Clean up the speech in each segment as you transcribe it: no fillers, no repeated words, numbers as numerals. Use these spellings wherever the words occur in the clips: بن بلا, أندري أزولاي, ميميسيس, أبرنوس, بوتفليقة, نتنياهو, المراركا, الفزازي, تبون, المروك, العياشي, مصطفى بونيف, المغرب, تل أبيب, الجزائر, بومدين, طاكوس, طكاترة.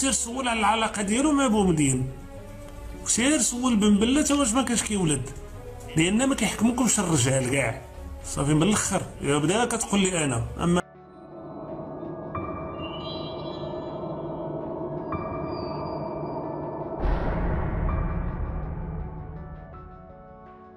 وصير سول على العلاقه ديالو مع بو مدينو، وصير سول بن بلا تا واش ما كانش كيولد، لان ما كيحكمكمش الرجال كاع صافي من الاخر. الا بدا كتقول لي انا اما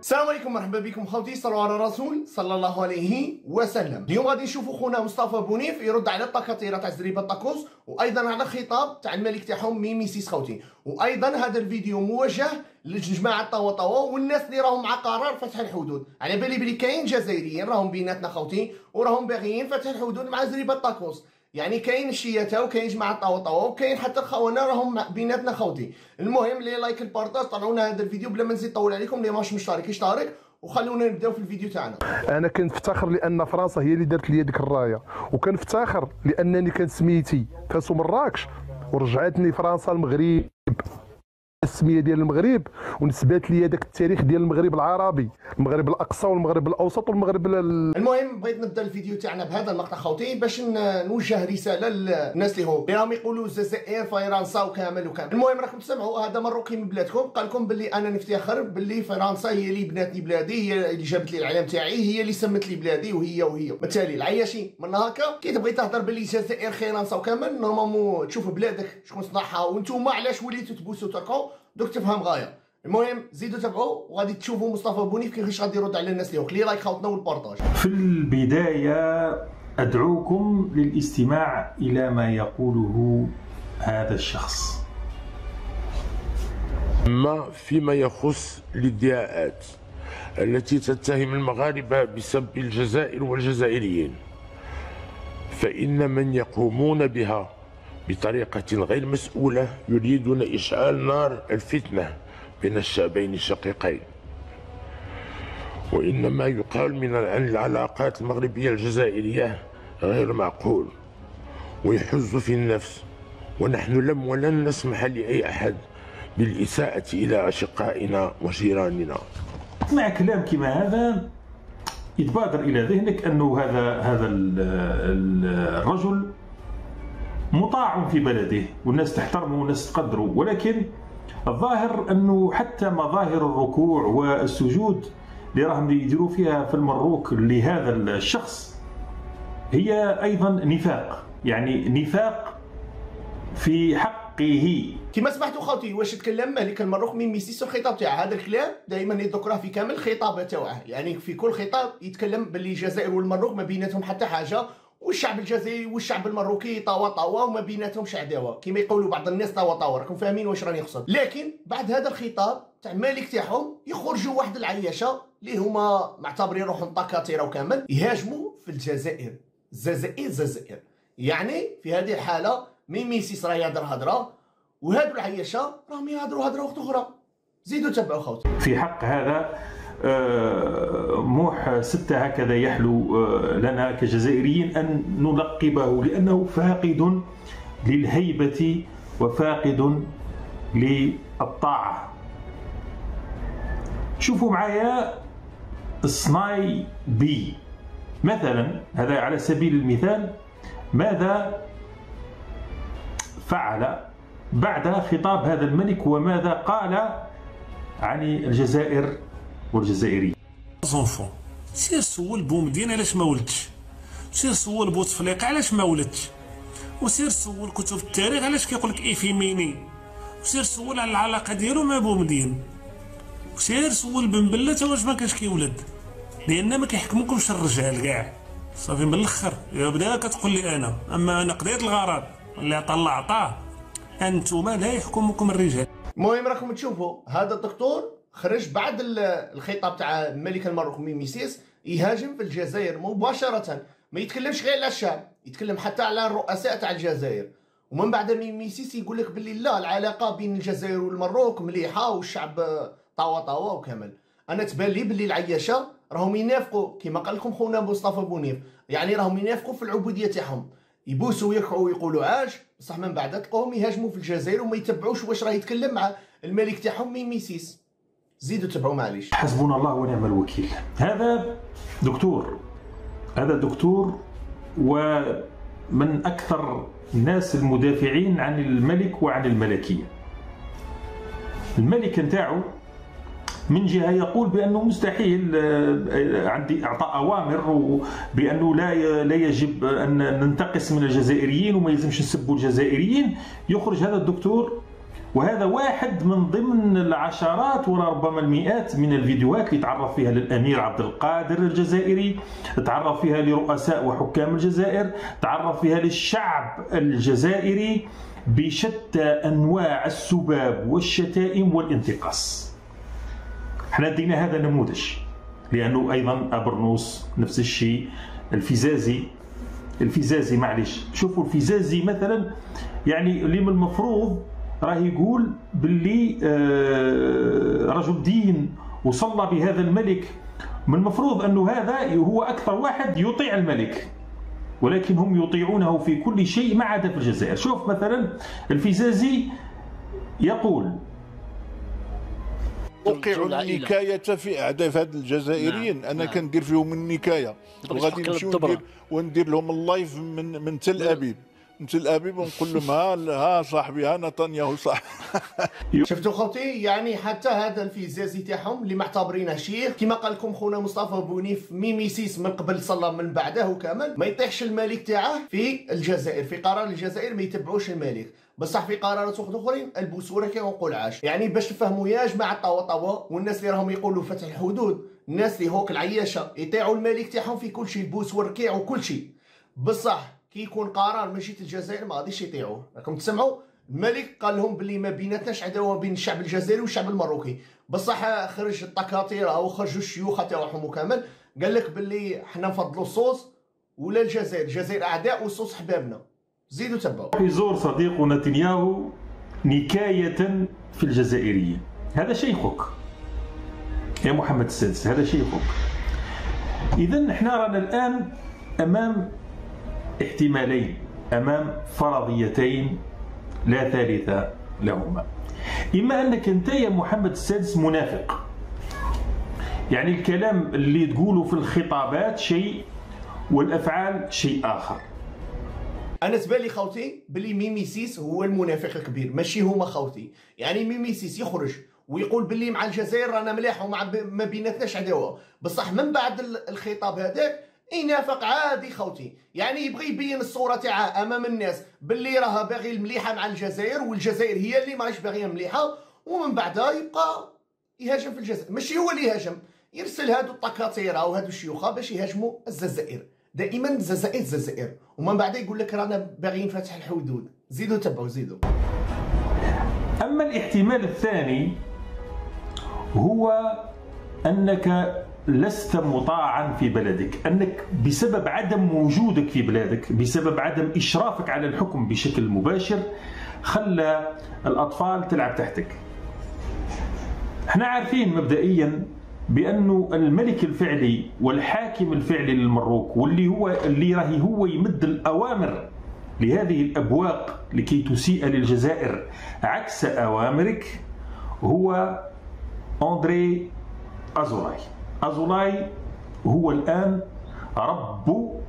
السلام عليكم، مرحبا بكم خوتي، صلوا على الرسول صلى الله عليه وسلم. اليوم غادي نشوفوا خونا مصطفى بونيف يرد على التكاثير تاع تجربه طاكوس، وايضا على خطاب تاع الملك تاعهم ميميسيس خوتي. وايضا هذا الفيديو موجه لجماعه طوا طوا والناس اللي راهم مع قرار فتح الحدود. على بالي بلي كاين جزائريين راهم بيناتنا خوتي وراهم باغيين فتح الحدود مع تجربه طاكوس، يعني كاين الشياتا وكاين جماعه طوا طوا وكاين حتى الخوانا راهم بيناتنا خوتي. المهم لي لايك البارطاج، طلعونا هذا الفيديو بلا ما نزيد نطول عليكم. اللي ماش مشترك يشترك، وخلونا نبداو في الفيديو تاعنا. انا كنفتخر لان فرنسا هي اللي دارت لي ديك الرايه، وكنفتخر لانني كان سميتي فاس ومراكش ورجعتني فرنسا المغرب، السميه ديال المغرب، ونسبات لي داك التاريخ ديال المغرب العربي، المغرب الاقصى والمغرب الاوسط والمغرب المهم بغيت نبدا الفيديو تاعنا بهذا المقطع خوتي باش نوجه رساله للناس اللي هو راهم يقولوا الجزائر فرنسا وكامل وكامل. المهم راكم تسمعوا هذا مروكي من بلادكم قال لكم باللي انا نفتخر باللي فرنسا هي اللي بنات لي بلادي، هي اللي جابت لي العلم تاعي، هي اللي سمت لي بلادي، وهي بالتالي العياشي من هكا كي تبغي تهضر باللي الجزائر فرنسا وكامل نورمالمون تشوف بلادك شكون صنعها وانتوما علاش وليتوا تبوسوا تركو دوك تفهم غايه. المهم زيدوا تابعوا وغادي تشوفوا مصطفى بونيف كيفاش غادي يرد على الناس اليوم. كلي لايك خوتنا والبارطاج. في البدايه ادعوكم للاستماع الى ما يقوله هذا الشخص. اما فيما يخص الادعاءات التي تتهم المغاربه بسب الجزائر والجزائريين، فان من يقومون بها بطريقة غير مسؤولة يريدون إشعال نار الفتنة بين الشعبين الشقيقين، وإنما يقال من عن العلاقات المغربية الجزائرية غير معقول ويحز في النفس، ونحن لم ولن نسمح لأي أحد بالإساءة إلى أشقائنا وجيراننا. مع كلام كما هذا يتبادر إلى ذهنك أنه هذا الرجل مطاع في بلده والناس تحترمه والناس تقدره، ولكن الظاهر انه حتى مظاهر الركوع والسجود اللي راهم يديروا فيها في المروك لهذا الشخص هي ايضا نفاق، يعني نفاق في حقه. كما سمعتوا خوتي واش تكلم مالك المروك ميميسيس الخطاب تاعه، هذا الكلام دائما يذكره في كامل الخطابات تاعه، يعني في كل خطاب يتكلم باللي الجزائر والمروك ما بيناتهم حتى حاجه، والشعب الجزائري والشعب المروكي طوا طوا وما بيناتهمش عداوه كما يقولوا بعض الناس طوا طوا. راكم فاهمين واش راني نقصد. لكن بعد هذا الخطاب تاع الملك تاعهم يخرجوا واحد العياشه اللي هما معتبرين روحهم طاكاتيره وكامل يهاجموا في الجزائر. الجزائر يعني في هذه الحاله ميميسيس راه يهضر هضره وهذو العياشه راهم يهضروا هضره اخرى. زيدوا تبعوا خوتي. في حق هذا موح ستة هكذا يحلو لنا كجزائريين أن نلقبه، لأنه فاقد للهيبة وفاقد للطاعة. شوفوا معايا صناي بي مثلا، هذا على سبيل المثال ماذا فعل بعد خطاب هذا الملك وماذا قال عن الجزائر والجزائري. زونفون سير سول بومدينه علاش ما ولدش، سير سول بوتفليقه علاش ما ولدش، وسير سول كتب التاريخ علاش كيقول لك ايفيميني، وسير سول على العلاقه ديالو مع بومدين، وسير سول بن بلا تا واش ما كانش كيولد، لان ما كيحكمكمش الرجال كاع صافي من الاخر. الا بدا كتقول لي انا اما انا قضيت الغرض اللي عطى الله عطاه، انتما لا يحكمكم الرجال. المهم راكم تشوفوا هذا الدكتور خرج بعد الخطاب تاع الملك المروك ميميسيس يهاجم في الجزائر مباشره، ما يتكلمش غير على الشعب، يتكلم حتى على الرؤساء تاع الجزائر. ومن بعد ميميسيس يقول لك باللي لا العلاقه بين الجزائر والمروك مليحه والشعب طوا طوا وكامل. انا تبان لي باللي العياشه راهم ينافقوا كما قال لكم خونا مصطفى بونيف، يعني راهم ينافقوا في العبوديه تاعهم، يبوسوا ويركعوا ويقولوا عاش، بصح من بعد تلقاهم يهاجموا في الجزائر وما يتبعوش واش راه يتكلم مع الملك تاعهم ميميسيس. زيدوا تبعوا معليش. حسبنا الله ونعم الوكيل. هذا دكتور، هذا دكتور، و من أكثر الناس المدافعين عن الملك وعن الملكية. الملك نتاعو من جهة يقول بأنه مستحيل عندي أعطاء أوامر بأنه لا يجب أن ننتقص من الجزائريين وما يلزمش نسبوا الجزائريين. يخرج هذا الدكتور، وهذا واحد من ضمن العشرات وربما المئات من الفيديوهات اللي تعرف فيها للأمير عبد القادر الجزائري، تعرف فيها لرؤساء وحكام الجزائر، تعرف فيها للشعب الجزائري بشتى أنواع السباب والشتائم والانتقاص. احنا دينا هذا نموذج، لأنه أيضا أبرنوس نفس الشيء، الفزازي معليش، شوفوا الفزازي مثلا يعني اللي من المفروض راه يقول باللي رجل دين وصلى بهذا الملك، من المفروض انه هذا هو اكثر واحد يطيع الملك، ولكن هم يطيعونه في كل شيء ما عدا في الجزائر. شوف مثلا الفزازي يقول أوقع النكاية في أعداء هاد الجزائريين. نعم. أنا كندير فيهم النكاية وغادي نمشي وندير لهم اللايف من تل أبيب، تل أبيب، ونقول لهم ها صاحبي ها نتنياهو صاحبي. شفتوا خوتي، يعني حتى هذا الفزازي تاعهم اللي معتبرينه شيخ كما قال لكم خونا مصطفى بونيف ميميسيس من قبل صلى من بعده كامل، ما يطيحش الملك تاعه في الجزائر، في قرار الجزائر ما يتبعوش الملك، بصح في قرارات اخرين البصوره كيقول عاش. يعني باش تفهموا يا جماعه الطواطوا والناس اللي راهم يقولوا فتح الحدود، الناس اللي هوك العياشه يطيعوا الملك تاعهم في كل شيء، بوس وركيع وكل شيء، بصح كي يكون قرار ماشي تاع الجزائر ما غاديش يطيعوه. راكم تسمعوا الملك قال لهم باللي ما بيناتناش عداوه بين الشعب الجزائري والشعب المروكي، بصح خرج الدكاتره وخرجوا الشيوخ تاعهم كامل قال لك باللي حنا نفضلوا الصوص ولا الجزائر، الجزائر اعداء والصوص احبابنا. زيدوا تبعوا. يزور صديقنا نتنياهو نكاية في الجزائريين، هذا شيخك يا محمد السادس، هذا شيخك. إذا احنا رانا الآن أمام احتمالين، أمام فرضيتين لا ثالث لهما. إما أنك أنت يا محمد السادس منافق، يعني الكلام اللي تقوله في الخطابات شيء والأفعال شيء آخر. انا زبالي خوتي بلي ميميسيس هو المنافق الكبير ماشي هما خوتي. يعني ميميسيس يخرج ويقول بلي مع الجزائر رانا ملاح ومع ما بيناتناش عداوه، بصح من بعد الخطاب هذاك ينافق عادي خوتي، يعني يبغي يبين الصوره تاعها امام الناس بلي راها باغي المليحه مع الجزائر والجزائر هي اللي ماهيش باغيه مليحه، ومن بعدها يبقى يهاجم في الجزائر. ماشي هو اللي يهاجم، يرسل هادو الطكاتيره وهادو الشيوخه باش يهاجموا الجزائر، دائما الجزائر الجزائر، ومن بعد يقول لك رانا باغيين نفتح الحدود. زيدوا تبعوا زيدوا. اما الاحتمال الثاني هو انك لست مطاعا في بلدك، انك بسبب عدم وجودك في بلادك، بسبب عدم اشرافك على الحكم بشكل مباشر، خلى الاطفال تلعب تحتك. احنا عارفين مبدئيا بأنه الملك الفعلي والحاكم الفعلي للمروك، واللي هو اللي راهي هو يمد الأوامر لهذه الأبواق لكي تسيء للجزائر عكس أوامرك، هو أندري أزولاي. أزولاي هو الآن رب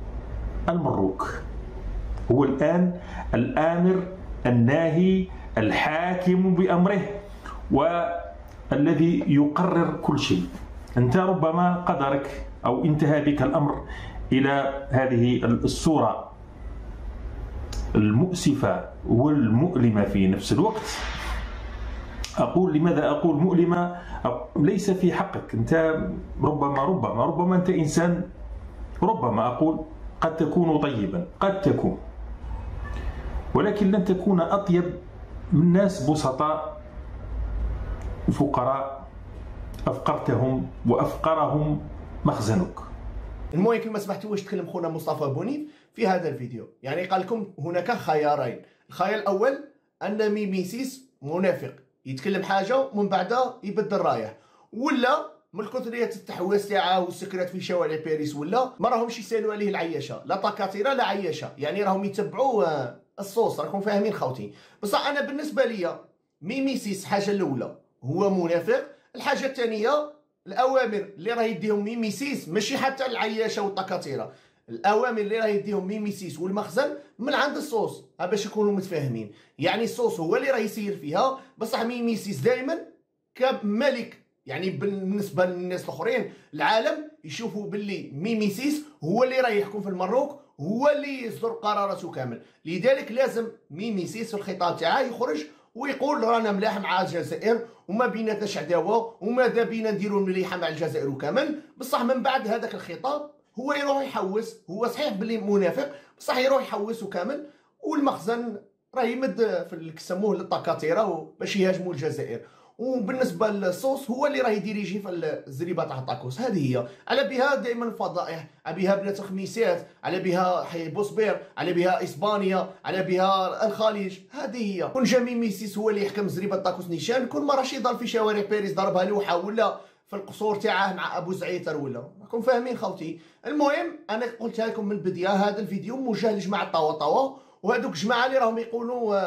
المروك، هو الآن الآمر الناهي الحاكم بأمره والذي يقرر كل شيء. أنت ربما قدرك أو انتهى بك الأمر إلى هذه الصورة المؤسفة والمؤلمة في نفس الوقت. أقول لماذا أقول مؤلمة؟ ليس في حقك، أنت ربما أنت إنسان، ربما أقول قد تكون طيبا، قد تكون، ولكن لن تكون أطيب من ناس بسطاء فقراء أفقرتهم وأفقرهم مخزنك. المهم كما سمحتوا واش تكلم خونا مصطفى بونيف في هذا الفيديو، يعني قال لكم هناك خيارين، الخيار الأول أن ميميسيس منافق يتكلم حاجة ومن بعدها يبدل رايه، ولا من كثرية التحواس تاعه والسكرات في شوارع باريس ولا ما راهمش يسالوا عليه العياشة، لا طاكاتيرة لا عياشة، يعني راهم يتبعوا الصوص. راكم فاهمين خوتي؟ بصح أنا بالنسبة لي ميميسيس حاجة الأولى هو منافق، الحاجه الثانيه الاوامر اللي راه يديهم ميميسيس ماشي حتى العياشه والطكاتيره، الاوامر اللي راه يديهم ميميسيس والمخزن من عند الصوص، باش يكونوا متفاهمين. يعني الصوص هو اللي راه يسير فيها، بصح ميميسيس دائما كملك. يعني بالنسبه للناس الاخرين العالم يشوفوا باللي ميميسيس هو اللي راه يحكم في المروك، هو اللي يصدر قراراته كامل. لذلك لازم ميميسيس في الخطاب تاعه يخرج ويقول رانا ملاح مع الجزائر وما بيناتناش عداوه وماذا بينا نديروا المليحه مع الجزائر وكامل. بصح من بعد هذاك الخطاب هو يروح يحوس، هو صحيح باللي منافق بصح يروح يحوس وكامل، والمخزن راه يمد في كسموه للطكاتيره باش يهاجموا الجزائر. وبالنسبه للصوص هو اللي راه يديريجي في الزريبه تاع الطاكوس. هذه هي، على بها دائما فضائح، على بها بنات خميسات، على بها حي بوصبير، على بها اسبانيا، على بها الخليج. هذه هي، كون جميع ميسيس هو اللي يحكم زريبه الطاكوس نيشان، كون ما راهش يضرب في شوارع باريس ضربها لوحه ولا في القصور تاعه مع ابو زعيتر ولا. راكم فاهمين خوتي؟ المهم انا قلتها لكم من البدايه، هذا الفيديو موجه لجماعه طواطوا وهذوك الجماعه اللي راهم يقولوا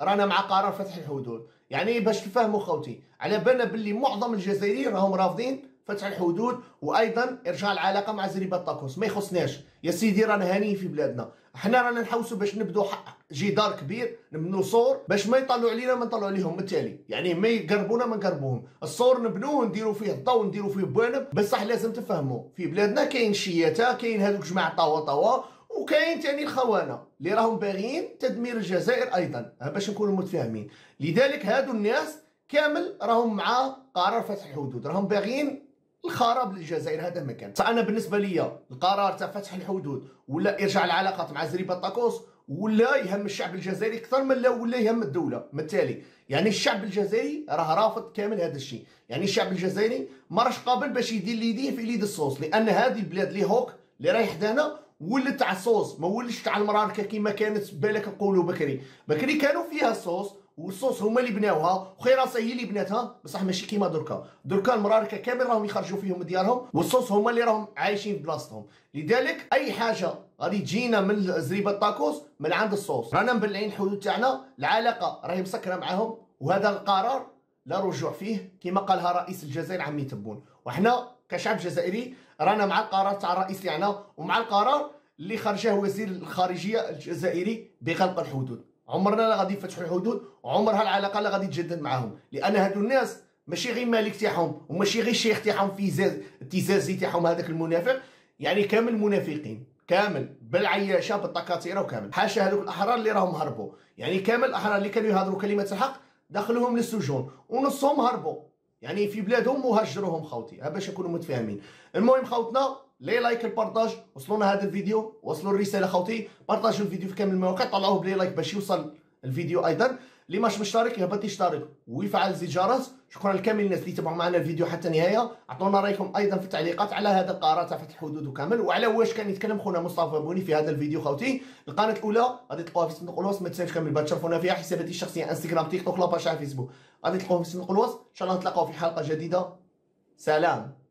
رانا مع قرار فتح الحدود. يعني باش تفهموا خوتي، على بالنا باللي معظم الجزائريين راهم رافضين فتح الحدود وايضا ارجاع العلاقه مع زريبه الطاكوس. ما يخصناش يا سيدي، رانا هانيين في بلادنا، حنا رانا نحوسوا باش نبدو جدار كبير، نبنوا سور باش ما يطلعوا علينا ما نطلعوا عليهم، بالتالي يعني ما يقربونا ما نقربوهم. السور نبنوه نديروا فيه الضوء ونديروا فيه بوانب. بصح لازم تفهموا في بلادنا كاين الشياته، كاين هذوك جماعه طواطوا، وكاين تاني الخوانه اللي راهم باغيين تدمير الجزائر ايضا، باش نكونوا متفاهمين. لذلك هادو الناس كامل راهم مع قرار فتح الحدود، راهم باغيين الخراب للجزائر. هذا ما كان. فانا بالنسبه ليا القرار تاع فتح الحدود ولا ارجاع العلاقات مع زريبه الطاكوس ولا يهم الشعب الجزائري اكثر من لا ولا يهم الدوله. بالتالي يعني الشعب الجزائري راه رافض كامل هذا الشيء. يعني الشعب الجزائري ما راهش قابل باش يدير يديه في يد الصوص، لان هذه البلاد لي هوك اللي راهي حدانا ولات تاع الصوص، ما ولاتش تاع المراركه كيما كانت بالك نقولوا بكري. بكري كانوا فيها الصوص والصوص هما اللي بناوها وخيراصه هي اللي بناتها، بصح ماشي كيما دركا. دركا المراركه كامل راهم يخرجوا فيهم ديارهم والصوص هما اللي راهم عايشين في بلاصتهم. لذلك اي حاجه غادي تجينا من زريبه الطاكوس من عند الصوص، رانا مبلعين الحدود تاعنا، العلاقه راهي مسكره معاهم، وهذا القرار لا رجوع فيه كما قالها رئيس الجزائر عمي تبون. وحنا كشعب جزائري رانا مع القرار تاع الرئيس تاعنا ومع القرار اللي خرجه وزير الخارجيه الجزائري بغلق الحدود. عمرنا لا غادي نفتحوا الحدود، وعمرها العلاقه لا غادي تجدد معاهم، لان هادو الناس ماشي غير مالك تاعهم وماشي غير الشيخ تاعهم في التزازي تاعهم هذاك المنافق. يعني كامل منافقين، كامل بالعياشه بالطكاتيره وكامل، حاشا هذوك الاحرار اللي راهم هربوا. يعني كامل الاحرار اللي كانوا يهضروا كلمه الحق دخلوهم للسجون ونصهم هربوا يعني في بلادهم وهجروهم خوتي، باش نكونوا متفاهمين. المهم خوتنا لي لايك البارطاج، وصلونا هذا الفيديو، وصلوا الرساله خوتي، بارطاجوا الفيديو في كامل المواقع، طلعوه بلي لايك باش يوصل الفيديو ايضا. اللي ماش مشترك يهبط يشترك ويفعل زر الجرس. شكرا لكامل الناس اللي تابعوا معنا الفيديو حتى النهايه، اعطونا رايكم ايضا في التعليقات على هذا القرار تاع فتح الحدود وكامل، وعلى واش كان يتكلم خونا مصطفى بونيف في هذا الفيديو خوتي. القناه الاولى غادي تلقوها في صندوق الوصف، ما تنساوش كامل باه تشاركونا فيها، حساباتي الشخصيه انستغرام تيك توك لاباج تاع فيسبوك غادي تلقوهم في صندوق الوصف. ان شاء الله نتلاقاو في حلقه جديده. سلام.